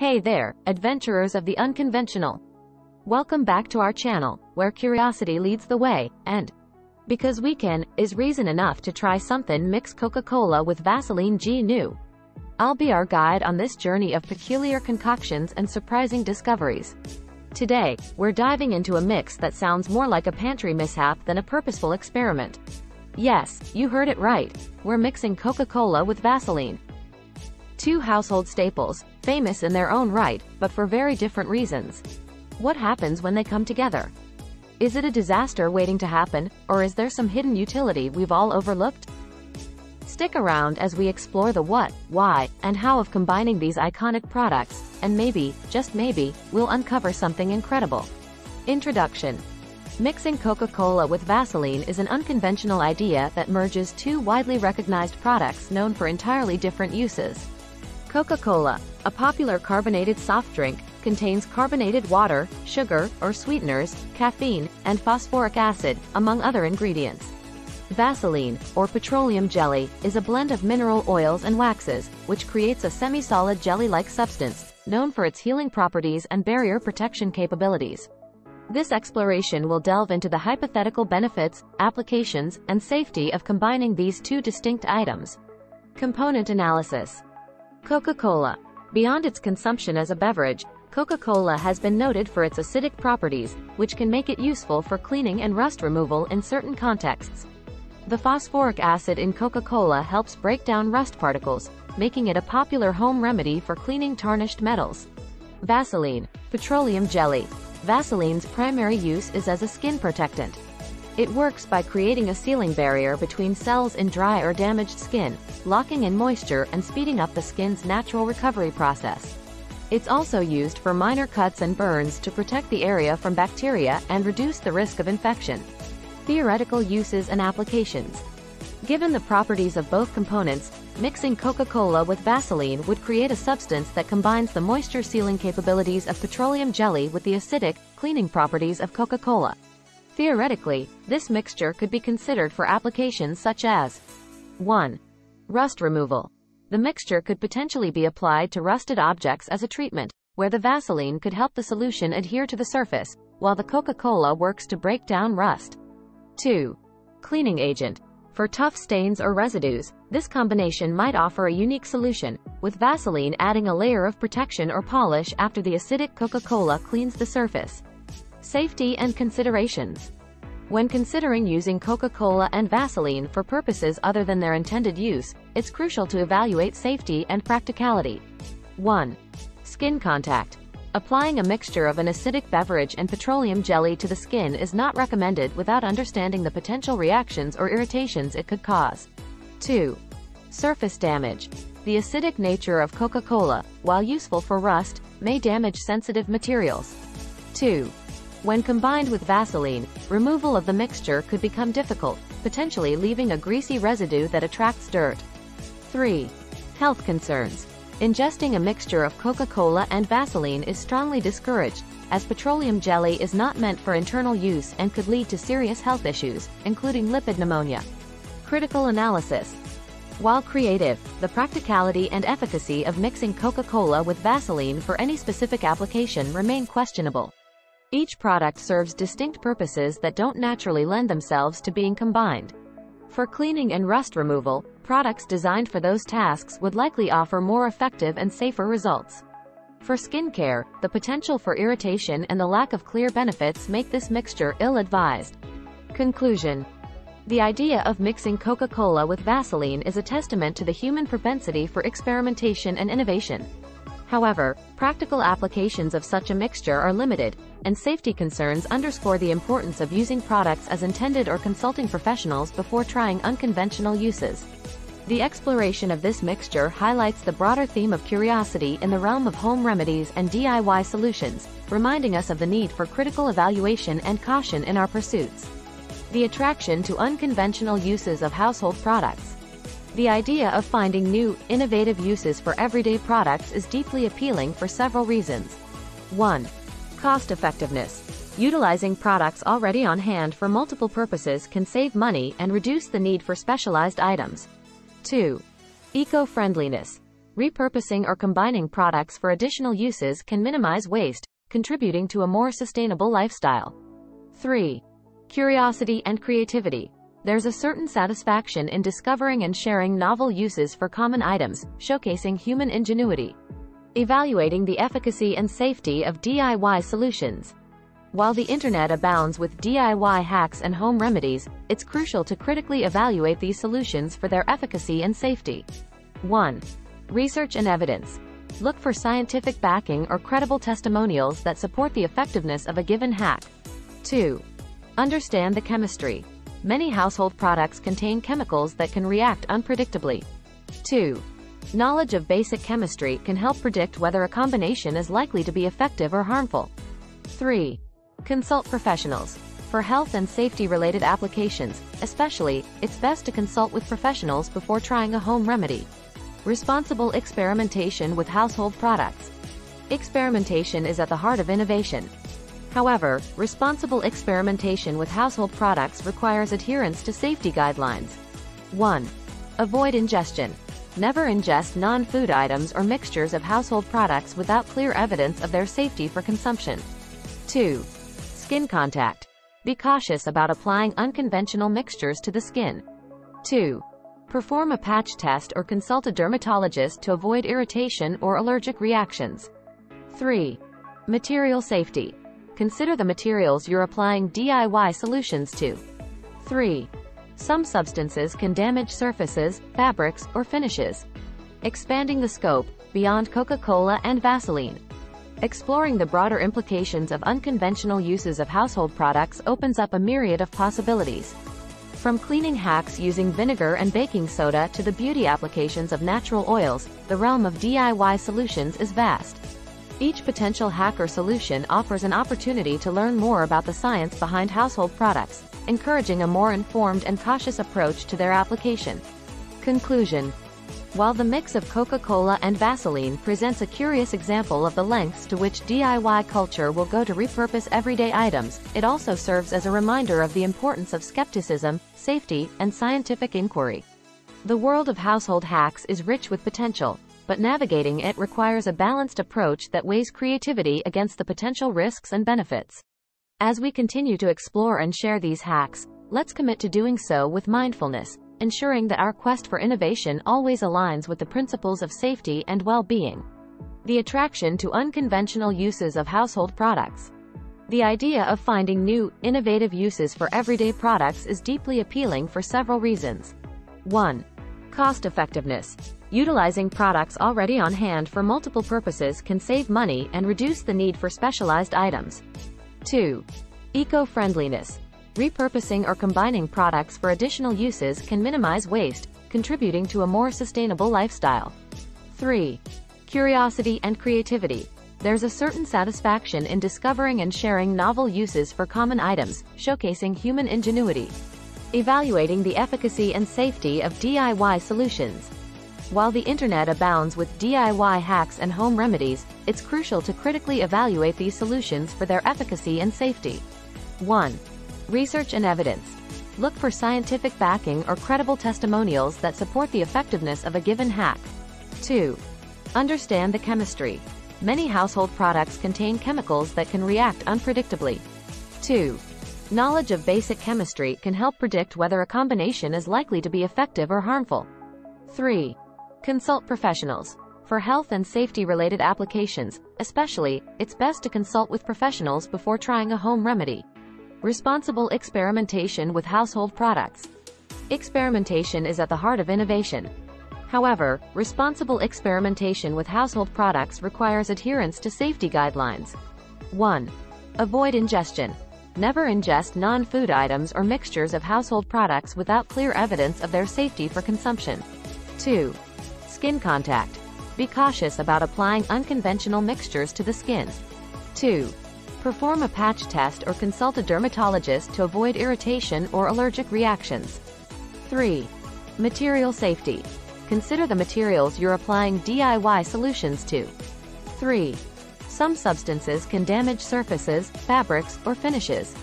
Hey there, adventurers of the unconventional. Welcome back to our channel, where curiosity leads the way, and because we can, is reason enough to try something. Mix Coca-Cola with Vaseline G-New. I'll be our guide on this journey of peculiar concoctions and surprising discoveries. Today, we're diving into a mix that sounds more like a pantry mishap than a purposeful experiment. Yes, you heard it right. We're mixing Coca-Cola with Vaseline. Two household staples, famous in their own right, but for very different reasons. What happens when they come together? Is it a disaster waiting to happen, or is there some hidden utility we've all overlooked? Stick around as we explore the what, why, and how of combining these iconic products, and maybe, just maybe, we'll uncover something incredible. Introduction. Mixing Coca-Cola with Vaseline is an unconventional idea that merges two widely recognized products known for entirely different uses. Coca-Cola, a popular carbonated soft drink, contains carbonated water, sugar or sweeteners, caffeine, and phosphoric acid, among other ingredients. Vaseline, or petroleum jelly, is a blend of mineral oils and waxes, which creates a semi-solid jelly-like substance, known for its healing properties and barrier protection capabilities. This exploration will delve into the hypothetical benefits, applications, and safety of combining these two distinct items. Component analysis. Coca-Cola. Beyond its consumption as a beverage, Coca-Cola has been noted for its acidic properties, which can make it useful for cleaning and rust removal in certain contexts. The phosphoric acid in Coca-Cola helps break down rust particles, making it a popular home remedy for cleaning tarnished metals. Vaseline, petroleum jelly. Vaseline's primary use is as a skin protectant. It works by creating a sealing barrier between cells in dry or damaged skin, locking in moisture and speeding up the skin's natural recovery process. It's also used for minor cuts and burns to protect the area from bacteria and reduce the risk of infection. Theoretical uses and applications. Given the properties of both components, mixing Coca-Cola with Vaseline would create a substance that combines the moisture-sealing capabilities of petroleum jelly with the acidic, cleaning properties of Coca-Cola. Theoretically, this mixture could be considered for applications such as 1. Rust removal. The mixture could potentially be applied to rusted objects as a treatment, where the Vaseline could help the solution adhere to the surface, while the Coca-Cola works to break down rust. 2. Cleaning agent. For tough stains or residues, this combination might offer a unique solution, with Vaseline adding a layer of protection or polish after the acidic Coca-Cola cleans the surface. Safety and considerations. When considering using Coca-Cola and Vaseline for purposes other than their intended use, it's crucial to evaluate safety and practicality. 1. Skin contact. Applying a mixture of an acidic beverage and petroleum jelly to the skin is not recommended without understanding the potential reactions or irritations it could cause. 2. Surface damage. The acidic nature of Coca-Cola, while useful for rust, may damage sensitive materials. 2. When combined with Vaseline, removal of the mixture could become difficult, potentially leaving a greasy residue that attracts dirt. 3. Health concerns. Ingesting a mixture of Coca-Cola and Vaseline is strongly discouraged, as petroleum jelly is not meant for internal use and could lead to serious health issues, including lipid pneumonia. Critical analysis. While creative, the practicality and efficacy of mixing Coca-Cola with Vaseline for any specific application remain questionable. Each product serves distinct purposes that don't naturally lend themselves to being combined. For cleaning and rust removal, products designed for those tasks would likely offer more effective and safer results. For skincare, the potential for irritation and the lack of clear benefits make this mixture ill-advised. Conclusion. The idea of mixing Coca-Cola with Vaseline is a testament to the human propensity for experimentation and innovation. However, practical applications of such a mixture are limited, and safety concerns underscore the importance of using products as intended or consulting professionals before trying unconventional uses. The exploration of this mixture highlights the broader theme of curiosity in the realm of home remedies and DIY solutions, reminding us of the need for critical evaluation and caution in our pursuits. The attraction to unconventional uses of household products. The idea of finding new, innovative uses for everyday products is deeply appealing for several reasons. 1. Cost effectiveness. Utilizing products already on hand for multiple purposes can save money and reduce the need for specialized items. 2. Eco-friendliness. repurposing or combining products for additional uses can minimize waste, contributing to a more sustainable lifestyle. 3. Curiosity and creativity. There's a certain satisfaction in discovering and sharing novel uses for common items, showcasing human ingenuity. Evaluating the efficacy and safety of DIY solutions. While the internet abounds with DIY hacks and home remedies, it's crucial to critically evaluate these solutions for their efficacy and safety. 1. Research and evidence. Look for scientific backing or credible testimonials that support the effectiveness of a given hack. 2. Understand the chemistry. Many household products contain chemicals that can react unpredictably. 2. Knowledge of basic chemistry can help predict whether a combination is likely to be effective or harmful. 3. Consult professionals. For health and safety-related applications, especially, it's best to consult with professionals before trying a home remedy. Responsible experimentation with household products. Experimentation is at the heart of innovation. However, responsible experimentation with household products requires adherence to safety guidelines. 1. Avoid ingestion. Never ingest non-food items or mixtures of household products without clear evidence of their safety for consumption. 2. Skin contact. Be cautious about applying unconventional mixtures to the skin. 2. Perform a patch test or consult a dermatologist to avoid irritation or allergic reactions. 3. Material safety. Consider the materials you're applying DIY solutions to. 3. Some substances can damage surfaces, fabrics, or finishes. Expanding the scope beyond Coca Cola and Vaseline. Exploring the broader implications of unconventional uses of household products opens up a myriad of possibilities. From cleaning hacks using vinegar and baking soda to the beauty applications of natural oils, the realm of DIY solutions is vast. Each potential hack or solution offers an opportunity to learn more about the science behind household products, encouraging a more informed and cautious approach to their application. Conclusion. While the mix of Coca-Cola and Vaseline presents a curious example of the lengths to which DIY culture will go to repurpose everyday items, it also serves as a reminder of the importance of skepticism, safety, and scientific inquiry. The world of household hacks is rich with potential, but navigating it requires a balanced approach that weighs creativity against the potential risks and benefits. As we continue to explore and share these hacks, let's commit to doing so with mindfulness, ensuring that our quest for innovation always aligns with the principles of safety and well-being. The attraction to unconventional uses of household products. The idea of finding new, innovative uses for everyday products is deeply appealing for several reasons. 1. Cost effectiveness. Utilizing products already on hand for multiple purposes can save money and reduce the need for specialized items. 2. Eco-friendliness. Repurposing or combining products for additional uses can minimize waste, contributing to a more sustainable lifestyle. 3. Curiosity and creativity. There's a certain satisfaction in discovering and sharing novel uses for common items, showcasing human ingenuity. Evaluating the efficacy and safety of DIY solutions. While the internet abounds with DIY hacks and home remedies, it's crucial to critically evaluate these solutions for their efficacy and safety. 1. Research and evidence. Look for scientific backing or credible testimonials that support the effectiveness of a given hack. 2. Understand the chemistry. Many household products contain chemicals that can react unpredictably. 2. Knowledge of basic chemistry can help predict whether a combination is likely to be effective or harmful. 3. Consult professionals. For health and safety-related applications, especially, it's best to consult with professionals before trying a home remedy. Responsible experimentation with household products. Experimentation is at the heart of innovation. However, responsible experimentation with household products requires adherence to safety guidelines. 1. Avoid ingestion. Never ingest non-food items or mixtures of household products without clear evidence of their safety for consumption. 2. Skin contact. Be cautious about applying unconventional mixtures to the skin. 2. Perform a patch test or consult a dermatologist to avoid irritation or allergic reactions. 3. Material safety. Consider the materials you're applying DIY solutions to. 3. Some substances can damage surfaces, fabrics, or finishes.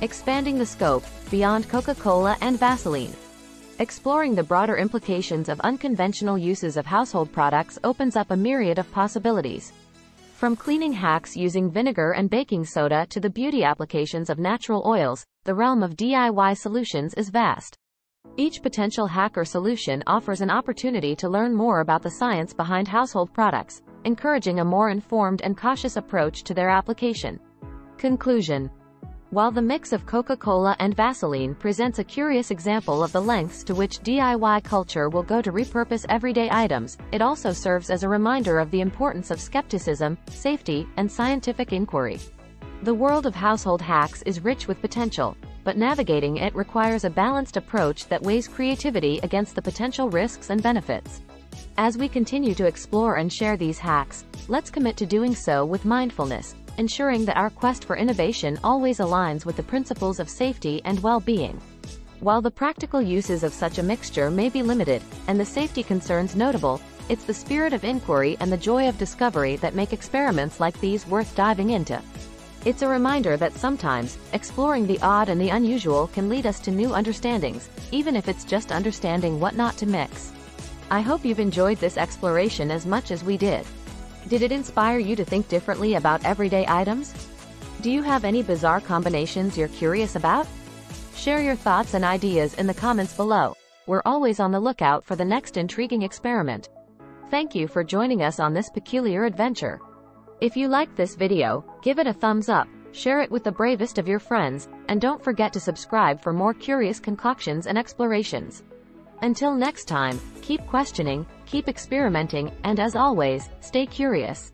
Expanding the scope beyond Coca-Cola and Vaseline. Exploring the broader implications of unconventional uses of household products opens up a myriad of possibilities. From cleaning hacks using vinegar and baking soda to the beauty applications of natural oils, the realm of DIY solutions is vast. Each potential hack or solution offers an opportunity to learn more about the science behind household products, encouraging a more informed and cautious approach to their application. Conclusion. While the mix of Coca Cola and Vaseline presents a curious example of the lengths to which DIY culture will go to repurpose everyday items, it also serves as a reminder of the importance of skepticism, safety, and scientific inquiry. The world of household hacks is rich with potential, but navigating it requires a balanced approach that weighs creativity against the potential risks and benefits. As we continue to explore and share these hacks, let's commit to doing so with mindfulness, ensuring that our quest for innovation always aligns with the principles of safety and well-being. While the practical uses of such a mixture may be limited, and the safety concerns notable, it's the spirit of inquiry and the joy of discovery that make experiments like these worth diving into. It's a reminder that sometimes, exploring the odd and the unusual can lead us to new understandings, even if it's just understanding what not to mix. I hope you've enjoyed this exploration as much as we did. Did it inspire you to think differently about everyday items? Do you have any bizarre combinations you're curious about? Share your thoughts and ideas in the comments below. We're always on the lookout for the next intriguing experiment. Thank you for joining us on this peculiar adventure. If you liked this video, give it a thumbs up, share it with the bravest of your friends, and don't forget to subscribe for more curious concoctions and explorations. Until next time, keep questioning, keep experimenting, and as always, stay curious.